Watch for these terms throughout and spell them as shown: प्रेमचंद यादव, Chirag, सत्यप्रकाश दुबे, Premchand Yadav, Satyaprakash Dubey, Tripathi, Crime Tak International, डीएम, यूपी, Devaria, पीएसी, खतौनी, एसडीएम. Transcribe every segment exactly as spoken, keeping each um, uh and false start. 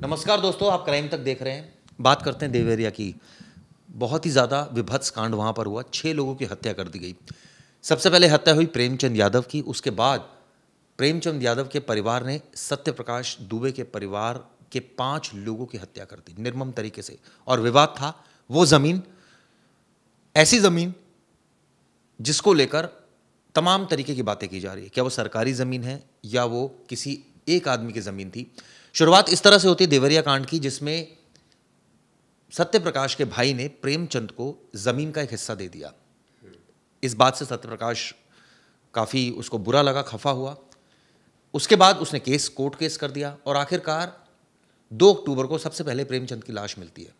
नमस्कार दोस्तों, आप क्राइम तक देख रहे हैं। बात करते हैं देवरिया की। बहुत ही ज़्यादा विभत्स कांड वहाँ पर हुआ। छः लोगों की हत्या कर दी गई। सबसे पहले हत्या हुई प्रेमचंद यादव की। उसके बाद प्रेमचंद यादव के परिवार ने सत्यप्रकाश दुबे के परिवार के पाँच लोगों की हत्या कर दी निर्मम तरीके से। और विवाद था वो ज़मीन, ऐसी ज़मीन जिसको लेकर तमाम तरीके की बातें की जा रही है। क्या वो सरकारी ज़मीन है या वो किसी एक आदमी की ज़मीन थी। शुरुआत इस तरह से होती है देवरिया कांड की, जिसमें सत्यप्रकाश के भाई ने प्रेमचंद को ज़मीन का एक हिस्सा दे दिया। इस बात से सत्यप्रकाश काफ़ी उसको बुरा लगा, खफा हुआ। उसके बाद उसने केस कोर्ट केस कर दिया और आखिरकार दो अक्टूबर को सबसे पहले प्रेमचंद की लाश मिलती है।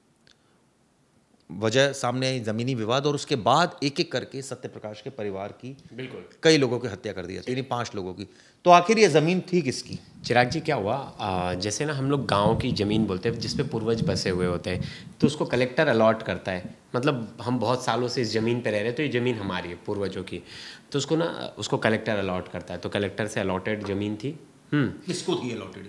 वजह सामने आई ज़मीनी विवाद, और उसके बाद एक एक करके सत्यप्रकाश के परिवार की बिल्कुल कई लोगों की हत्या कर दी जाती है, यानी पाँच लोगों की। तो आखिर ये ज़मीन थी किसकी? चिराग जी क्या हुआ, आ, जैसे ना हम लोग गांव की ज़मीन बोलते हैं जिसपे पूर्वज बसे हुए होते हैं, तो उसको कलेक्टर अलॉट करता है। मतलब हम बहुत सालों से इस ज़मीन पे रह रहे हैं तो ये ज़मीन हमारी है पूर्वजों की। तो उसको ना उसको कलेक्टर अलॉट करता है। तो कलेक्टर से अलॉटेड ज़मीन थी। किसको थी अलॉटेड?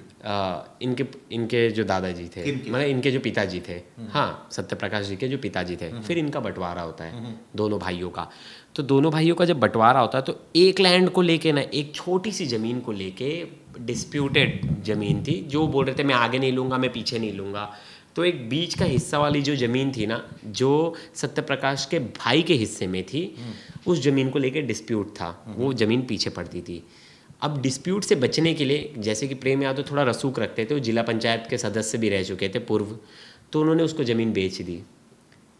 इनके इनके जो दादाजी थे, मतलब इनके जो पिताजी थे, हाँ सत्यप्रकाश जी के जो पिताजी थे। फिर इनका बंटवारा होता है दोनों भाइयों का। तो दोनों भाइयों का जब बंटवारा होता है तो एक लैंड को लेके ना, एक छोटी सी ज़मीन को लेके डिस्प्यूटेड ज़मीन थी। जो बोल रहे थे मैं आगे नहीं लूँगा, मैं पीछे नहीं लूँगा। तो एक बीच का हिस्सा वाली जो ज़मीन थी ना, जो सत्यप्रकाश के भाई के हिस्से में थी, उस ज़मीन को लेके डिस्प्यूट था। वो ज़मीन पीछे पड़ती थी। अब डिस्प्यूट से बचने के लिए, जैसे कि प्रेम यादव थोड़ा रसूख रखते थे, वो जिला पंचायत के सदस्य भी रह चुके थे पूर्व, तो उन्होंने उसको ज़मीन बेच दी।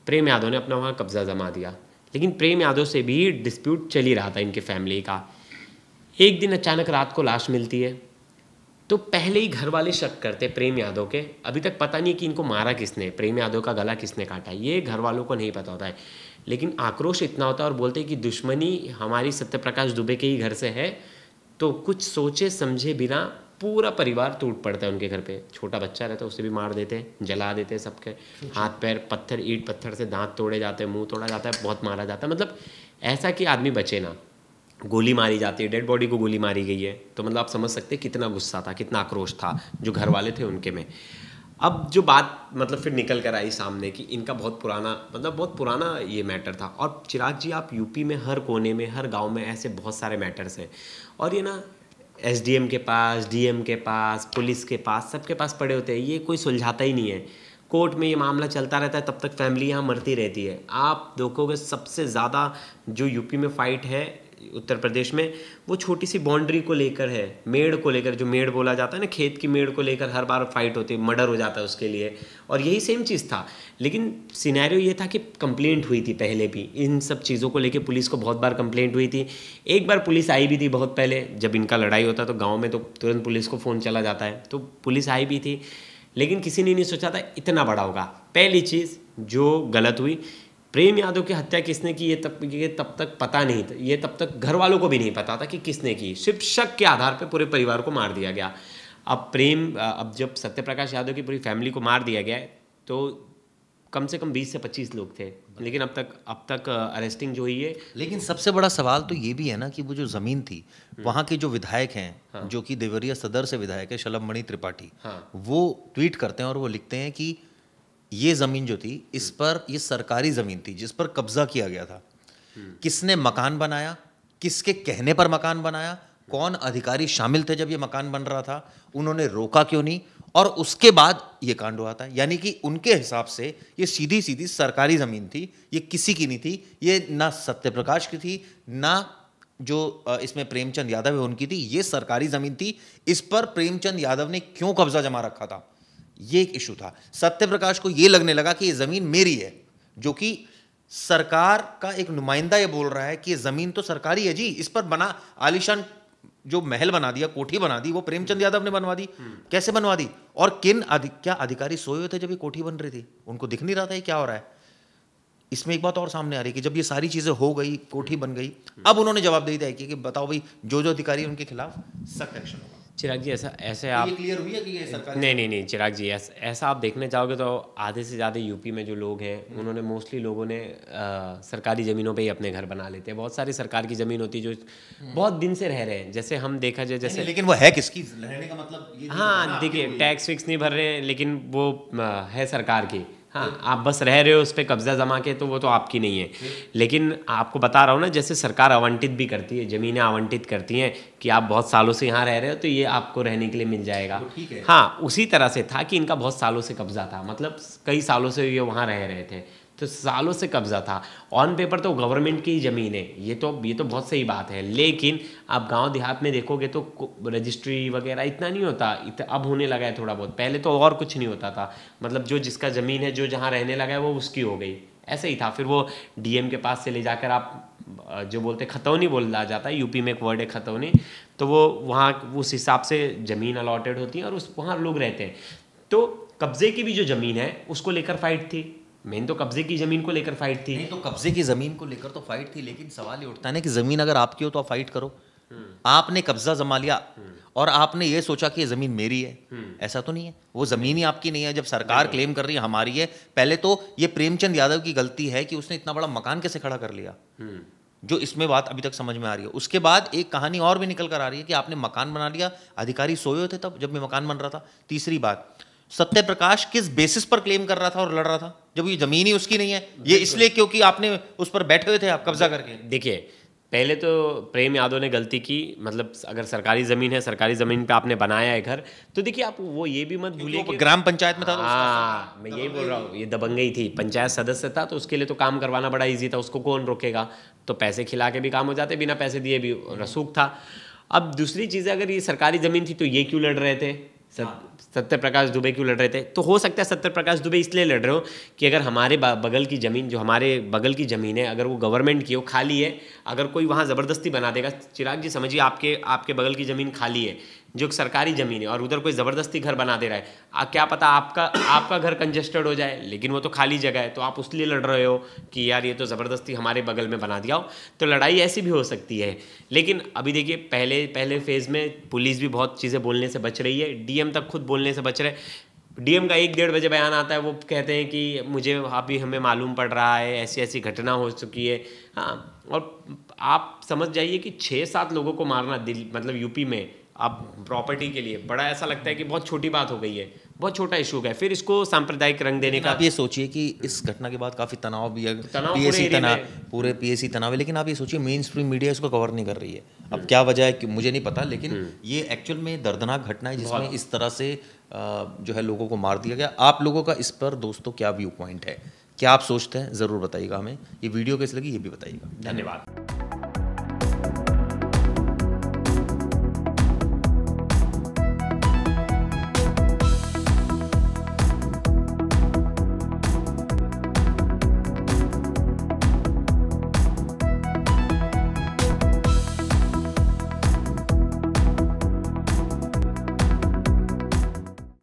प्रेम यादव ने अपना वहाँ कब्जा जमा दिया। लेकिन प्रेम यादव से भी डिस्प्यूट चल ही रहा था इनके फैमिली का। एक दिन अचानक रात को लाश मिलती है। तो पहले ही घर वाले शक करते प्रेम यादव के। अभी तक पता नहीं कि इनको मारा किसने, प्रेम यादव का गला किसने काटा, ये घर वालों को नहीं पता होता है। लेकिन आक्रोश इतना होता है और बोलते कि दुश्मनी हमारी सत्यप्रकाश दुबे के ही घर से है। तो कुछ सोचे समझे बिना पूरा परिवार टूट पड़ता है उनके घर पे। छोटा बच्चा रहता है उसे भी मार देते, जला देते सबके हाथ पैर, पत्थर ईंट पत्थर से दांत तोड़े जाते हैं, मुंह तोड़ा जाता है, बहुत मारा जाता है। मतलब ऐसा कि आदमी बचे ना। गोली मारी जाती है, डेड बॉडी को गोली मारी गई है। तो मतलब आप समझ सकते हैं कितना गुस्सा था, कितना आक्रोश था जो घर वाले थे उनके में। अब जो बात मतलब फिर निकल कर आई सामने कि इनका बहुत पुराना, मतलब बहुत पुराना ये मैटर था। और चिराग जी आप यूपी में हर कोने में हर गांव में ऐसे बहुत सारे मैटर्स हैं। और ये ना एसडीएम के पास, डीएम के पास, पुलिस के पास, सबके पास पड़े होते हैं। ये कोई सुलझाता ही नहीं है। कोर्ट में ये मामला चलता रहता है, तब तक फैमिली यहाँ मरती रहती है। आप देखोगे सबसे ज़्यादा जो यूपी में फाइट है उत्तर प्रदेश में, वो छोटी सी बाउंड्री को लेकर है, मेड़ को लेकर, जो मेड़ बोला जाता है ना, खेत की मेड़ को लेकर हर बार फाइट होती है, मर्डर हो जाता है उसके लिए। और यही सेम चीज़ था। लेकिन सिनेरियो ये था कि कंप्लेंट हुई थी पहले भी इन सब चीज़ों को लेकर, पुलिस को बहुत बार कंप्लेंट हुई थी। एक बार पुलिस आई भी थी बहुत पहले, जब इनका लड़ाई होता तो गाँव में तो तुरंत पुलिस को फ़ोन चला जाता है, तो पुलिस आई भी थी। लेकिन किसी ने नहीं सोचा था इतना बड़ा होगा। पहली चीज़ जो गलत हुई, प्रेम यादव की हत्या किसने की ये तब ये तब तक पता नहीं था। ये तब तक घर वालों को भी नहीं पता था कि किसने की। सिर्फ शक के आधार पर पूरे परिवार को मार दिया गया। अब प्रेम अब जब सत्यप्रकाश यादव की पूरी फैमिली को मार दिया गया तो कम से कम बीस से पच्चीस लोग थे, लेकिन अब तक अब तक अरेस्टिंग जो हुई है। लेकिन सबसे बड़ा सवाल तो ये भी है ना कि वो जो ज़मीन थी, वहाँ के जो विधायक हैं, हाँ। जो कि देवरिया सदर से विधायक है शलभमणि त्रिपाठी, हाँ। वो ट्वीट करते हैं और वो लिखते हैं कि ये ज़मीन जो थी इस पर, ये सरकारी ज़मीन थी जिस पर कब्जा किया गया था। किसने मकान बनाया, किसके कहने पर मकान बनाया, कौन अधिकारी शामिल थे जब ये मकान बन रहा था, उन्होंने रोका क्यों नहीं, और उसके बाद ये कांड हुआ था। यानी कि उनके हिसाब से ये सीधी सीधी सरकारी ज़मीन थी, ये किसी की नहीं थी। ये ना सत्यप्रकाश की थी, ना जो इसमें प्रेमचंद यादव है उनकी थी। ये सरकारी ज़मीन थी, इस पर प्रेमचंद यादव ने क्यों कब्जा जमा रखा था, ये एक इशू था। सत्यप्रकाश को ये लगने लगा कि ये ज़मीन मेरी है, जो कि सरकार का एक नुमाइंदा ये बोल रहा है कि ये ज़मीन तो सरकारी है जी, इस पर बना आलिशान जो महल बना दिया, कोठी बना दी, वो प्रेमचंद यादव ने बनवा दी। कैसे बनवा दी और किन अधिक, क्या अधिकारी सोए हुए थे जब ये कोठी बन रही थी, उनको दिख नहीं रहा था ये क्या हो रहा है। इसमें एक बात और सामने आ रही है कि जब ये सारी चीज़ें हो गई, कोठी बन गई, अब उन्होंने जवाबदेही तय की कि बताओ भाई जो जो अधिकारी उनके खिलाफ सख्त एक्शन होगा। चिराग जी ऐसा ऐसे आप क्लियर हुई है कि ये सरकारी नहीं नहीं नहीं चिराग जी ऐसा ऐसा आप देखने जाओगे तो आधे से ज़्यादा यूपी में जो लोग हैं उन्होंने मोस्टली लोगों ने आ, सरकारी ज़मीनों पे ही अपने घर बना लेते हैं। बहुत सारी सरकार की ज़मीन होती है जो बहुत दिन से रह रहे हैं, जैसे हम देखा जाए जैसे नहीं, लेकिन वो है किसकी रहने का मतलब। हाँ देखिए टैक्स फिक्स नहीं भर रहे हैं लेकिन वो है सरकार की। हाँ आप बस रह रहे हो उस पर कब्जा जमा के, तो वो तो आपकी नहीं है। लेकिन आपको बता रहा हूँ ना, जैसे सरकार आवंटित भी करती है, ज़मीनें आवंटित करती हैं कि आप बहुत सालों से यहाँ रह रहे हो तो ये आपको रहने के लिए मिल जाएगा। ठीक है। हाँ उसी तरह से था कि इनका बहुत सालों से कब्जा था, मतलब कई सालों से ये वहाँ रह रहे थे तो सालों से कब्जा था। ऑन पेपर तो गवर्नमेंट की ही ज़मीन है, ये तो ये तो बहुत सही बात है, लेकिन आप गांव देहात में देखोगे तो रजिस्ट्री वगैरह इतना नहीं होता, इत, अब होने लगा है थोड़ा बहुत, पहले तो और कुछ नहीं होता था। मतलब जो जिसका ज़मीन है, जो जहाँ रहने लगा है वो उसकी हो गई, ऐसे ही था। फिर वो डीएम के पास से ले जाकर आप जो बोलते खतौनी बोला जाता है, यूपी में एक वर्ड है खतौनी, तो वो वहाँ उस हिसाब से ज़मीन अलॉटेड होती है और उस वहाँ लोग रहते हैं। तो कब्जे की भी जो ज़मीन है उसको लेकर फाइट थी, मेन तो कब्जे की जमीन को लेकर फाइट थी। नहीं तो कब्जे की जमीन को लेकर तो फाइट थी, लेकिन सवाल ये उठता है ना कि जमीन अगर आपकी हो तो आप फाइट करो। आपने कब्जा जमा लिया और आपने ये सोचा कि ये जमीन मेरी है, ऐसा तो नहीं है। वो जमीन ही आपकी नहीं है जब सरकार क्लेम कर रही है हमारी है। पहले तो ये प्रेमचंद यादव की गलती है कि उसने इतना बड़ा मकान कैसे खड़ा कर लिया, जो इसमें बात अभी तक समझ में आ रही है। उसके बाद एक कहानी और भी निकल कर आ रही है कि आपने मकान बना लिया, अधिकारी सोए थे तब जब मैं मकान बन रहा था। तीसरी बात, सत्यप्रकाश किस बेसिस पर क्लेम कर रहा था और लड़ रहा था जब ये जमीन ही उसकी नहीं है? ये इसलिए क्योंकि आपने उस पर बैठे हुए थे आप कब्जा करके। देखिए पहले तो प्रेम यादव ने गलती की, मतलब अगर सरकारी ज़मीन है, सरकारी ज़मीन पे आपने बनाया है घर, तो देखिए आप वो ये भी मत भूलिए कि ग्राम पंचायत में था। हाँ मैं यही बोल रहा हूँ, ये दबंगई थी, पंचायत सदस्य था तो उसके लिए तो काम करवाना बड़ा ईजी था, उसको कौन रोकेगा, तो पैसे खिला के भी काम हो जाते, बिना पैसे दिए भी रसूख था। अब दूसरी चीज़, अगर ये सरकारी ज़मीन थी तो ये क्यों लड़ रहे थे, सत्यप्रकाश दुबे क्यों लड़ रहे थे? तो हो सकता है सत्यप्रकाश दुबे इसलिए लड़ रहे हो कि अगर हमारे बगल की ज़मीन, जो हमारे बगल की ज़मीन है, अगर वो गवर्नमेंट की हो, खाली है, अगर कोई वहाँ ज़बरदस्ती बना देगा, चिराग जी समझिए आपके आपके बगल की ज़मीन खाली है जो सरकारी ज़मीन है और उधर कोई ज़बरदस्ती घर बना दे रहा है, आ, क्या पता आपका आपका घर कंजेस्टेड हो जाए, लेकिन वो तो खाली जगह है, तो आप उसलिए लड़ रहे हो कि यार ये तो ज़बरदस्ती हमारे बगल में बना दिया हो। तो लड़ाई ऐसी भी हो सकती है। लेकिन अभी देखिए पहले पहले फेज़ में पुलिस भी बहुत चीज़ें बोलने से बच रही है, डीएम तक खुद बोलने से बच रहे। डीएम का एक डेढ़ बजे बयान आता है, वो कहते हैं कि मुझे अभी हमें मालूम पड़ रहा है ऐसी ऐसी घटना हो चुकी है। हाँ और आप समझ जाइए कि छः सात लोगों को मारना दिल मतलब यूपी में अब प्रॉपर्टी के लिए बड़ा ऐसा लगता है कि बहुत छोटी बात हो गई है, बहुत छोटा इशू है। फिर इसको सांप्रदायिक रंग देने का, आप ये सोचिए कि इस घटना के बाद काफ़ी तनाव भी है, पीएसी तनाव, पूरे पीएसी तनाव है। लेकिन आप ये सोचिए मेन स्ट्रीम मीडिया इसको कवर नहीं कर रही है। अब क्या वजह है कि मुझे नहीं पता, लेकिन ये एक्चुअल में दर्दनाक घटना है जिसमें इस तरह से जो है लोगों को मार दिया गया। आप लोगों का इस पर दोस्तों क्या व्यू पॉइंट है, क्या आप सोचते हैं, ज़रूर बताइएगा हमें। ये वीडियो कैसी लगी ये भी बताइएगा। धन्यवाद।